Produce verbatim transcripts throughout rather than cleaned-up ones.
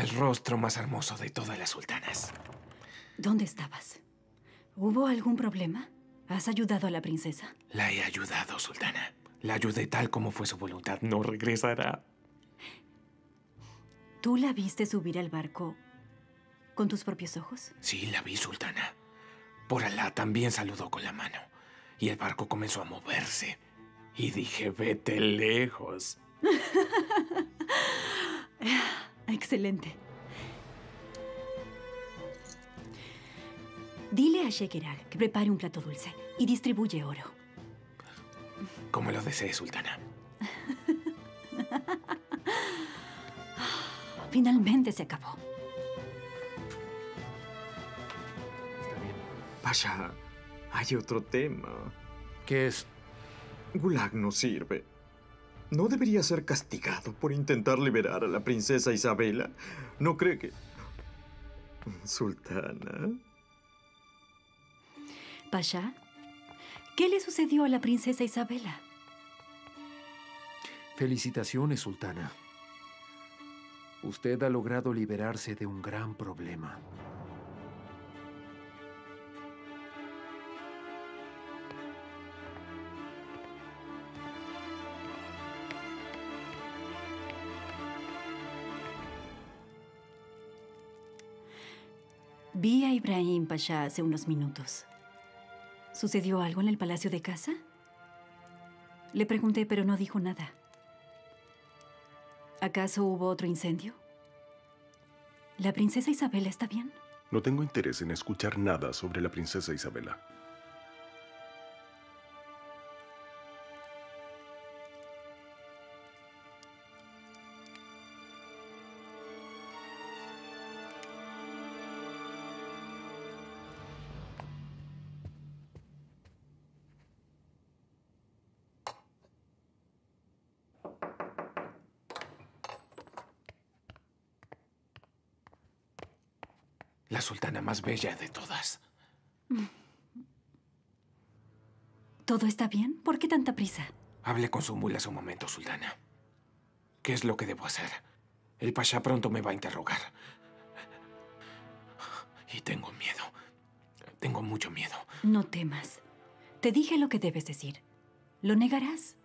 El rostro más hermoso de todas las sultanas. ¿Dónde estabas? ¿Hubo algún problema? ¿Has ayudado a la princesa? La he ayudado, sultana. La ayudé tal como fue su voluntad. No regresará. ¿Tú la viste subir al barco con tus propios ojos? Sí, la vi, sultana. Por Alá también saludó con la mano. Y el barco comenzó a moverse. Y dije, vete lejos. Excelente. Dile a Şeker Ağa que prepare un plato dulce y distribuye oro. Como lo desee, sultana. Finalmente se acabó. Está bien. Pasha, hay otro tema. ¿Qué es? Gulag no sirve. ¿No debería ser castigado por intentar liberar a la princesa Isabela? ¿No cree que...? Sultana... Pasha, ¿qué le sucedió a la princesa Isabela? Felicitaciones, sultana. Usted ha logrado liberarse de un gran problema. Vi a Ibrahim Pasha hace unos minutos. ¿Sucedió algo en el palacio de casa? Le pregunté, pero no dijo nada. ¿Acaso hubo otro incendio? ¿La princesa Isabela está bien? No tengo interés en escuchar nada sobre la princesa Isabela. La sultana más bella de todas. ¿Todo está bien? ¿Por qué tanta prisa? Hablé con Zumbul hace un momento, sultana. ¿Qué es lo que debo hacer? El pasha pronto me va a interrogar. Y tengo miedo. Tengo mucho miedo. No temas. Te dije lo que debes decir. ¿Lo negarás?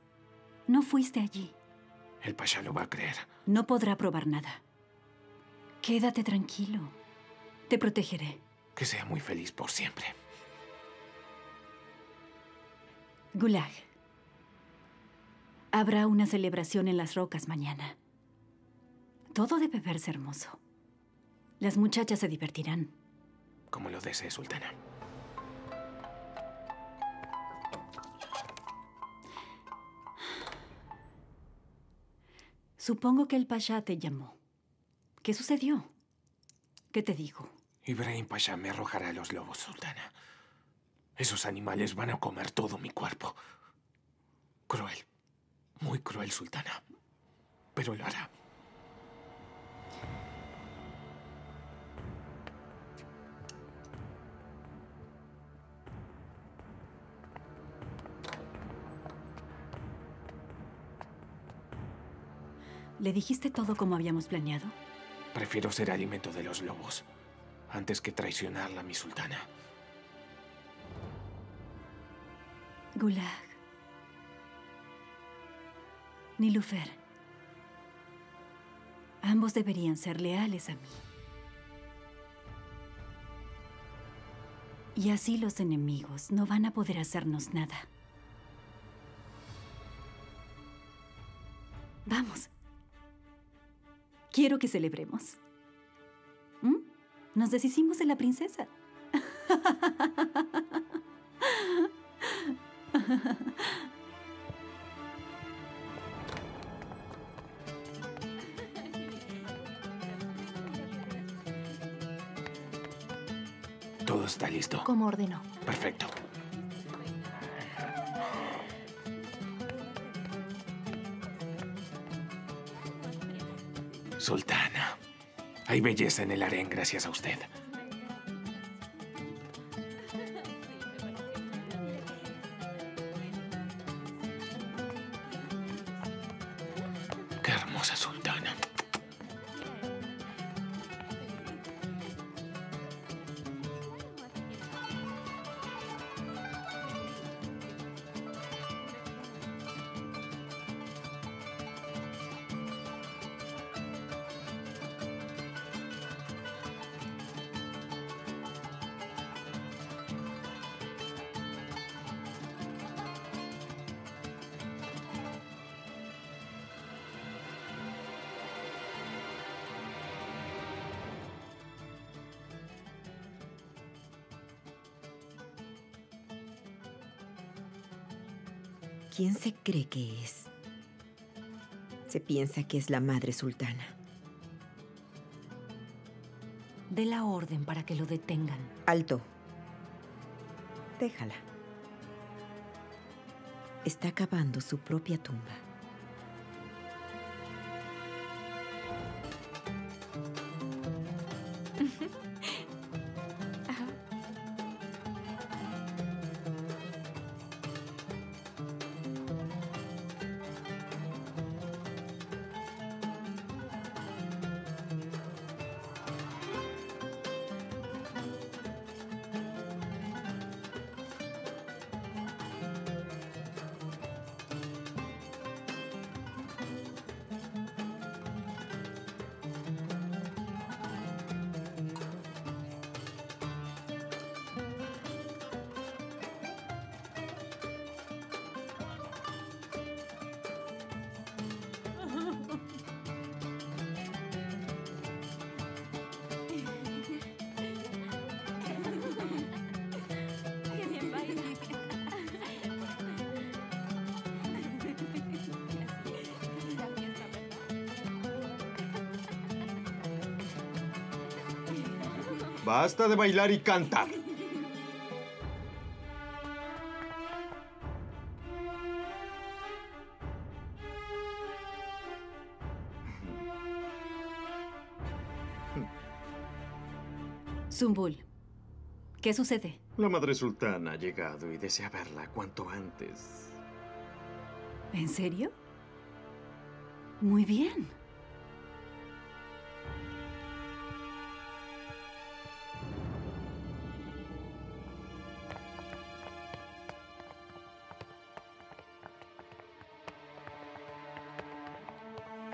No fuiste allí. El pasha lo va a creer. No podrá probar nada. Quédate tranquilo. Te protegeré. Que sea muy feliz por siempre. Gulag, habrá una celebración en las rocas mañana. Todo debe verse hermoso. Las muchachas se divertirán. Como lo desee, sultana. Supongo que el pasha te llamó. ¿Qué sucedió? ¿Qué te dijo? Ibrahim Pasha me arrojará a los lobos, sultana. Esos animales van a comer todo mi cuerpo. Cruel. Muy cruel, sultana. Pero lo hará. ¿Le dijiste todo como habíamos planeado? Prefiero ser alimento de los lobos antes que traicionarla, mi sultana. Gulag. Nilufer. Ambos deberían ser leales a mí. Y así los enemigos no van a poder hacernos nada. Vamos. Quiero que celebremos. ¿Mm? Nos deshicimos de la princesa. Todo está listo. Como ordenó. Perfecto. Sultana, hay belleza en el harén gracias a usted. Qué hermosa sultana. quién se cree que es. Se piensa que es la madre sultana. Dé la orden para que lo detengan. Alto. Déjala. Está cavando su propia tumba. ¡Basta de bailar y cantar! Zumbul, ¿qué sucede? La madre sultana ha llegado y desea verla cuanto antes. ¿En serio? Muy bien.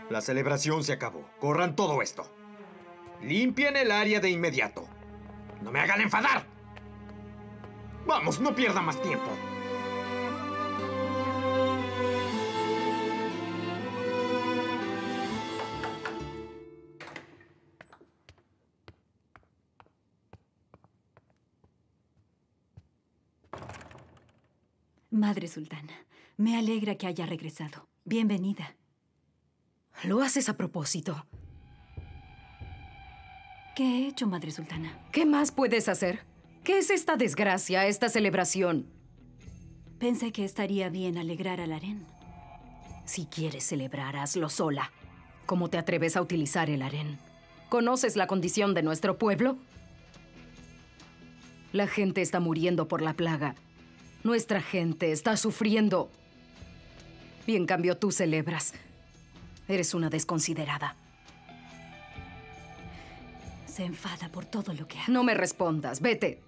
La celebración se acabó. Corran todo esto. Limpien el área de inmediato. ¡No me hagan enfadar! ¡Vamos, no pierdan más tiempo! Madre sultana, me alegra que haya regresado. Bienvenida. Lo haces a propósito. ¿Qué he hecho, madre sultana? ¿Qué más puedes hacer? ¿Qué es esta desgracia, esta celebración? Pensé que estaría bien alegrar al harén. Si quieres celebrar, hazlo sola. ¿Cómo te atreves a utilizar el harén? ¿Conoces la condición de nuestro pueblo? La gente está muriendo por la plaga. Nuestra gente está sufriendo. Y en cambio tú celebras. Eres una desconsiderada. Se enfada por todo lo que hago. No me respondas. Vete.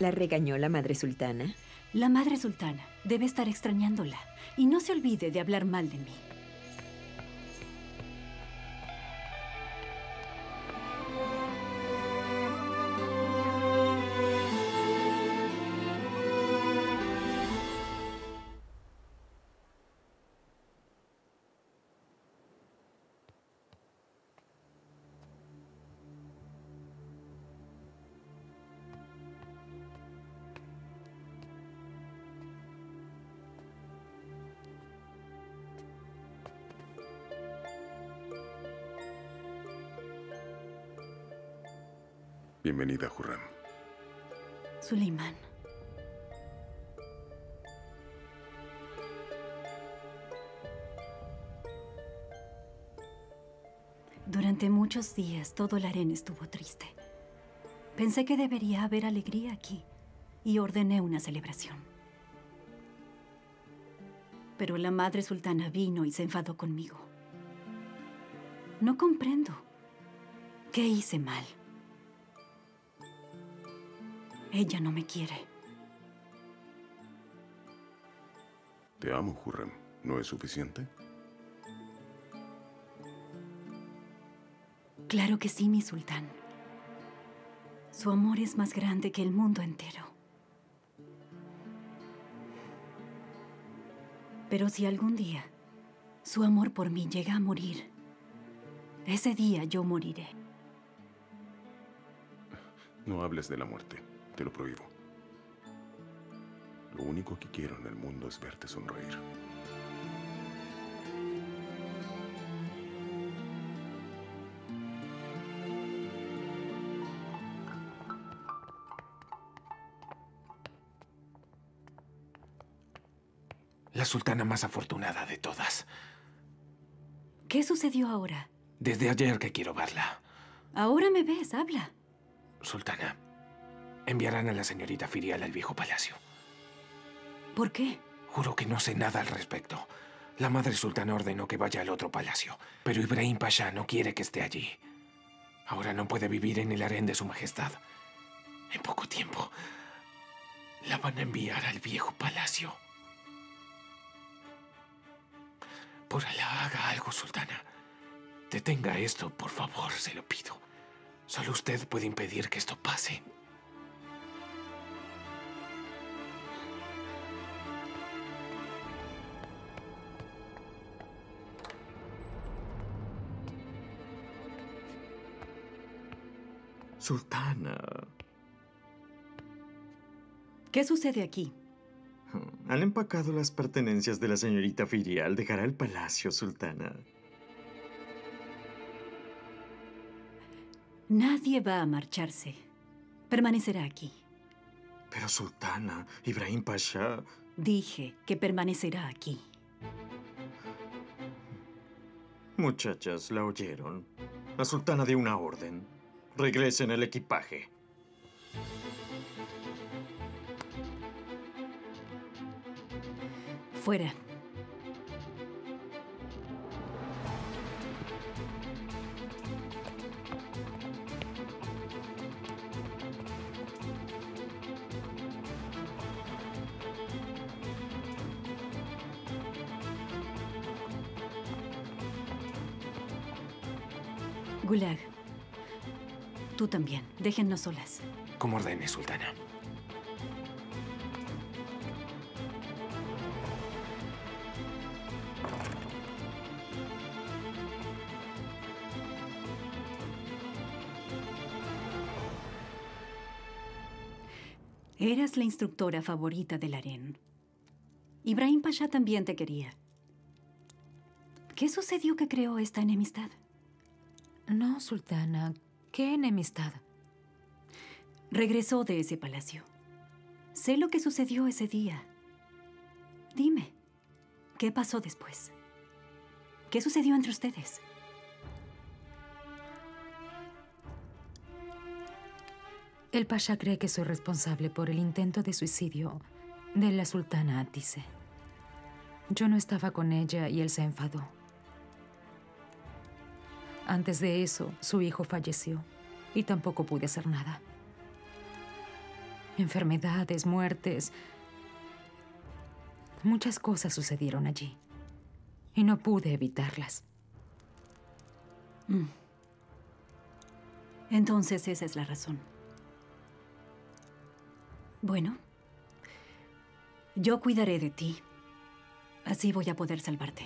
¿La regañó la madre sultana? La madre sultana debe estar extrañándola. Y no se olvide de hablar mal de mí. Bienvenida, Hürrem. Süleyman. Durante muchos días todo el harén estuvo triste. Pensé que debería haber alegría aquí y ordené una celebración. Pero la madre sultana vino y se enfadó conmigo. No comprendo. ¿Qué hice mal? Ella no me quiere. Te amo, Hürrem. ¿No es suficiente? Claro que sí, mi sultán. Su amor es más grande que el mundo entero. Pero si algún día su amor por mí llega a morir, ese día yo moriré. No hables de la muerte, te lo prohíbo. Lo único que quiero en el mundo es verte sonreír. La sultana más afortunada de todas. ¿Qué sucedió ahora? Desde ayer que quiero verla. Ahora me ves, habla. Sultana, enviarán a la señorita Firial al viejo palacio. ¿Por qué? Juro que no sé nada al respecto. La madre sultana ordenó que vaya al otro palacio, pero Ibrahim Pasha no quiere que esté allí. Ahora no puede vivir en el harén de su majestad. En poco tiempo, la van a enviar al viejo palacio. Por Alá, haga algo, sultana. Detenga esto, por favor, se lo pido. Solo usted puede impedir que esto pase. Sultana. ¿Qué sucede aquí? Han empacado las pertenencias de la señorita Firial. Dejará el palacio, sultana. Nadie va a marcharse. Permanecerá aquí. Pero, sultana, Ibrahim Pasha... Dije que permanecerá aquí. Muchachas, la oyeron. La sultana dio una orden. Regresen el equipaje. Fuera. Gulag, tú también. Déjennos solas. Como ordene, sultana. Eras la instructora favorita del harén. Ibrahim Pasha también te quería. ¿Qué sucedió que creó esta enemistad? No, sultana. ¿Qué enemistad? Regresó de ese palacio. Sé lo que sucedió ese día. Dime, ¿qué pasó después? ¿Qué sucedió entre ustedes? El pasha cree que soy responsable por el intento de suicidio de la sultana Atize. Yo no estaba con ella y él se enfadó. Antes de eso, su hijo falleció y tampoco pude hacer nada. Enfermedades, muertes... Muchas cosas sucedieron allí y no pude evitarlas. Mm. Entonces esa es la razón. Bueno, yo cuidaré de ti. Así voy a poder salvarte.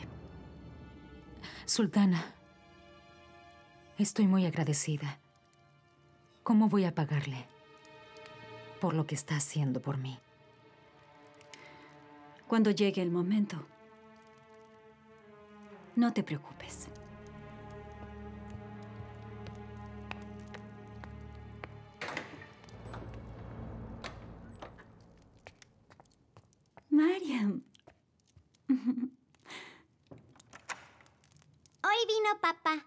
Sultana... Estoy muy agradecida. ¿Cómo voy a pagarle por lo que está haciendo por mí? Cuando llegue el momento, no te preocupes. Mariam. Hoy vino papá.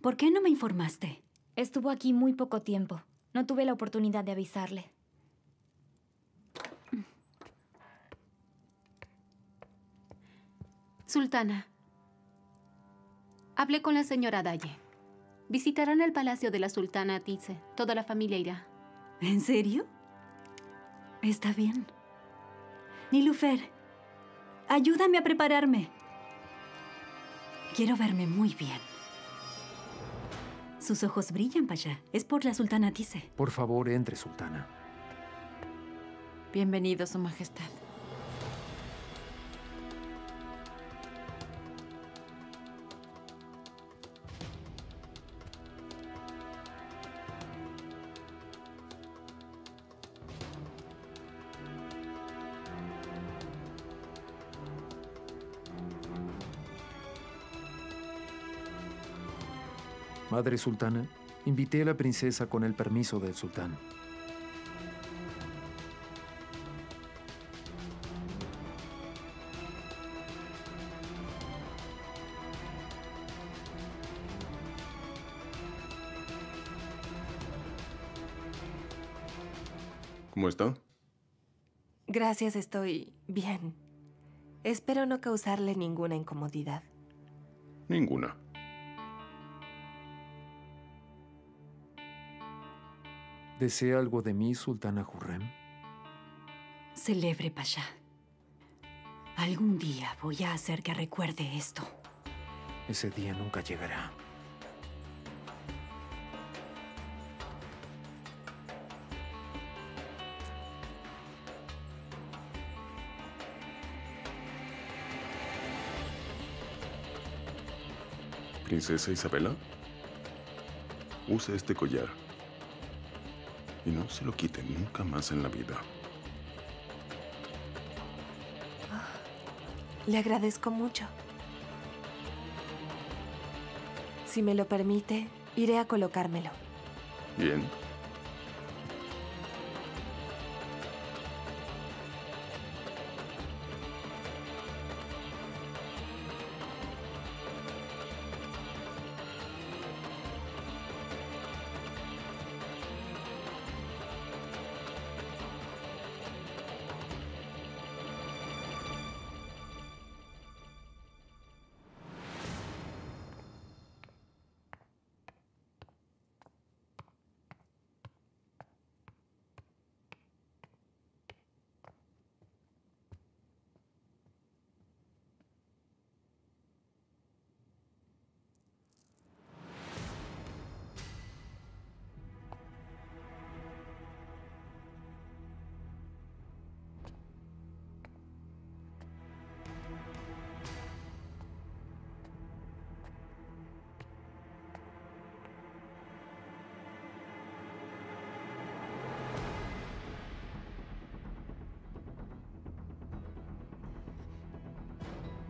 ¿Por qué no me informaste? Estuvo aquí muy poco tiempo. No tuve la oportunidad de avisarle. Sultana, hablé con la señora Daye. Visitarán el palacio de la sultana Atize. Toda la familia irá. ¿En serio? Está bien. Nilufer, ayúdame a prepararme. Quiero verme muy bien. Sus ojos brillan, Pasha. Es por la sultana Atize. Por favor, entre, sultana. Bienvenido, su majestad. Madre sultana, invité a la princesa con el permiso del sultán. ¿Cómo está? Gracias, estoy bien. Espero no causarle ninguna incomodidad. Ninguna. ¿Desea algo de mí, sultana Hürrem? Celebre, Pasha. Algún día voy a hacer que recuerde esto. Ese día nunca llegará. Princesa Isabela, usa este collar y no se lo quite nunca más en la vida. Oh, le agradezco mucho. Si me lo permite, iré a colocármelo. Bien.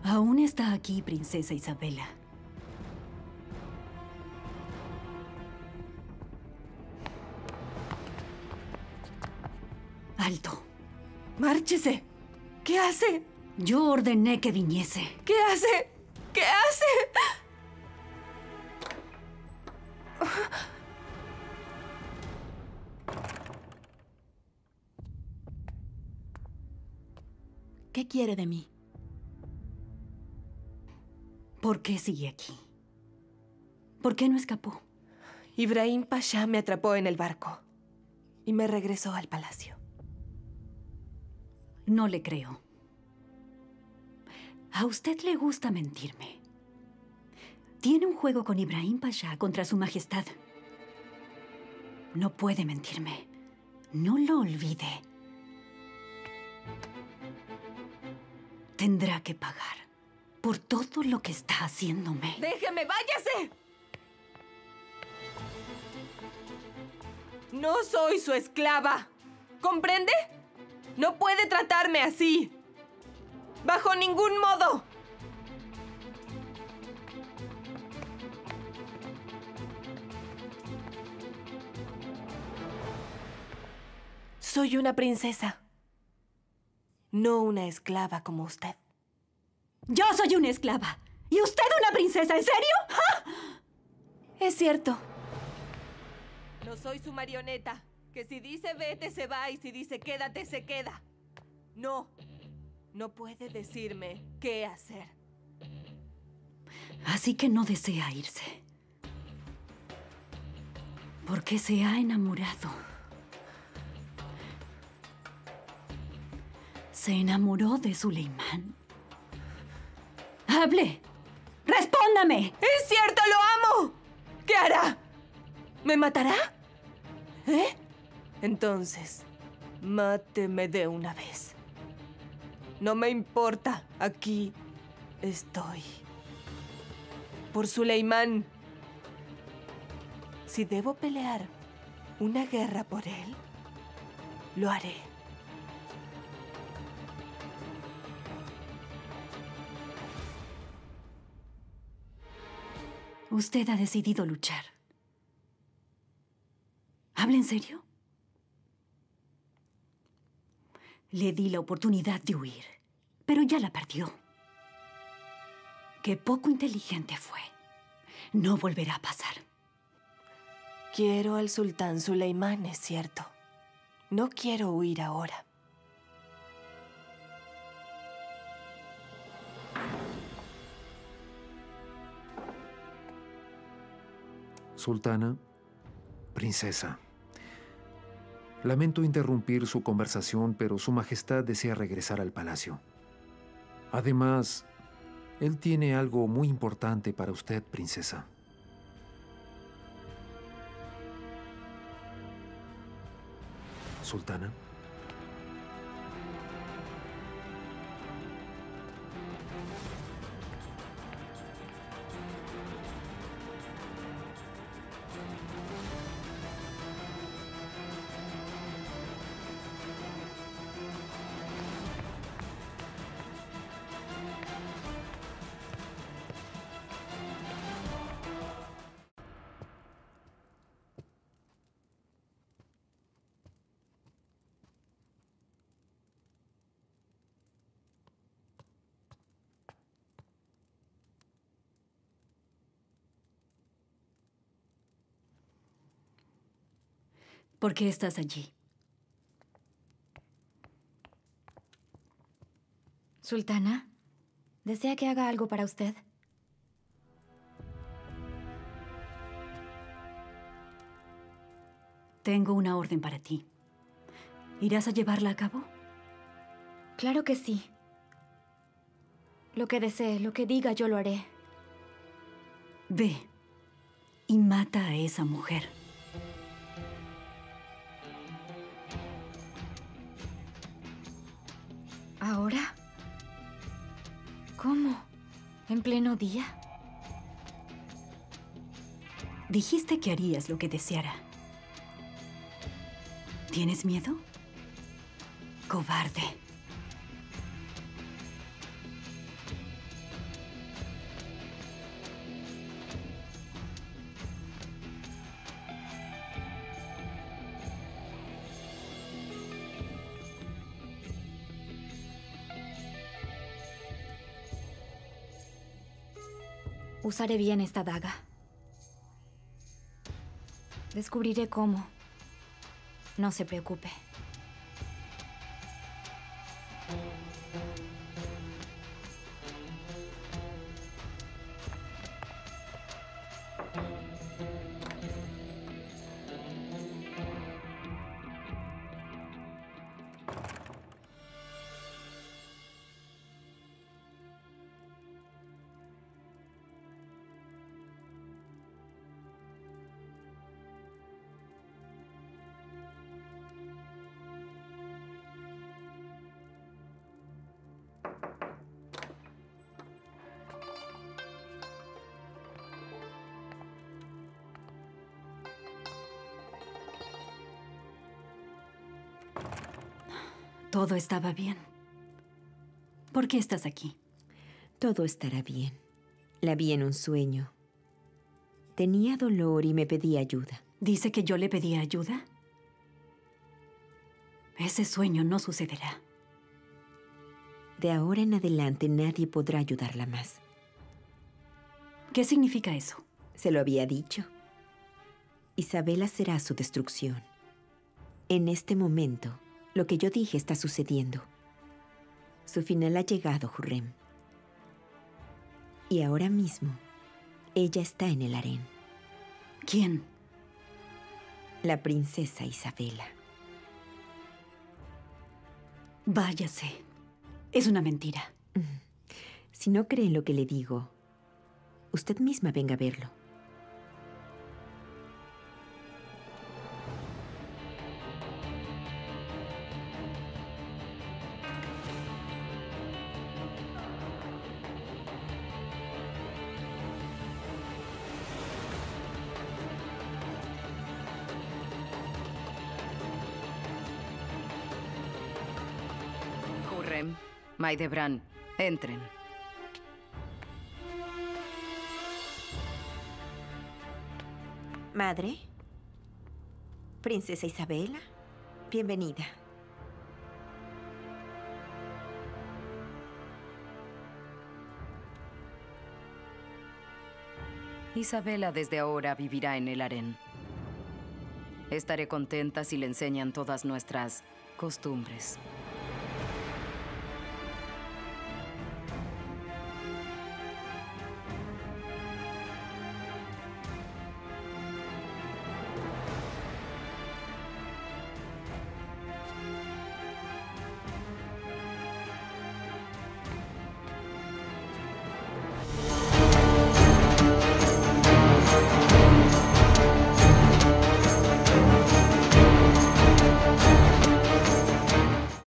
Aún está aquí, princesa Isabela. ¡Alto! ¡Márchese! ¿Qué hace? Yo ordené que viniese. ¿Qué hace? ¿Qué hace? ¿Qué quiere de mí? ¿Por qué sigue aquí? ¿Por qué no escapó? Ibrahim Pasha me atrapó en el barco y me regresó al palacio. No le creo. A usted le gusta mentirme. Tiene un juego con Ibrahim Pasha contra su majestad. No puede mentirme. No lo olvide. Tendrá que pagar por todo lo que está haciéndome. ¡Déjeme! ¡Váyase! No soy su esclava. ¿Comprende? No puede tratarme así. ¡Bajo ningún modo! Soy una princesa. No una esclava como usted. Yo soy una esclava. ¿Y usted una princesa? ¿En serio? ¡Ah! Es cierto. No soy su marioneta, que si dice vete, se va, y si dice quédate, se queda. No. No puede decirme qué hacer. Así que no desea irse. Porque se ha enamorado. Se enamoró de Süleyman. ¡Hable! ¡Respóndame! ¡Es cierto! ¡Lo amo! ¿Qué hará? ¿Me matará? ¿Eh? Entonces, máteme de una vez. No me importa. Aquí estoy. Por Süleyman. Si debo pelear una guerra por él, lo haré. Usted ha decidido luchar. ¿Habla en serio? Le di la oportunidad de huir, pero ya la perdió. Qué poco inteligente fue. No volverá a pasar. Quiero al sultán Süleyman, es cierto. No quiero huir ahora. Sultana, princesa, lamento interrumpir su conversación, pero su majestad desea regresar al palacio. Además, él tiene algo muy importante para usted, princesa. Sultana. ¿Por qué estás allí? Sultana, ¿desea que haga algo para usted? Tengo una orden para ti. ¿Irás a llevarla a cabo? Claro que sí. Lo que desee, lo que diga, yo lo haré. Ve y mata a esa mujer. ¿Ahora? ¿Cómo? ¿En pleno día? Dijiste que harías lo que deseara. ¿Tienes miedo? Cobarde. Usaré bien esta daga. Descubriré cómo. No se preocupe. Todo estaba bien. ¿Por qué estás aquí? Todo estará bien. La vi en un sueño. Tenía dolor y me pedía ayuda. ¿Dice que yo le pedía ayuda? Ese sueño no sucederá. De ahora en adelante nadie podrá ayudarla más. ¿Qué significa eso? Se lo había dicho. Isabela será su destrucción. En este momento... lo que yo dije está sucediendo. Su final ha llegado, Hürrem. Y ahora mismo, ella está en el harén. ¿Quién? La princesa Isabela. Váyase. Es una mentira. Si no cree en lo que le digo, usted misma venga a verlo. Maidebran, entren. Madre, princesa Isabela, bienvenida. Isabela desde ahora vivirá en el harén. Estaré contenta si le enseñan todas nuestras costumbres.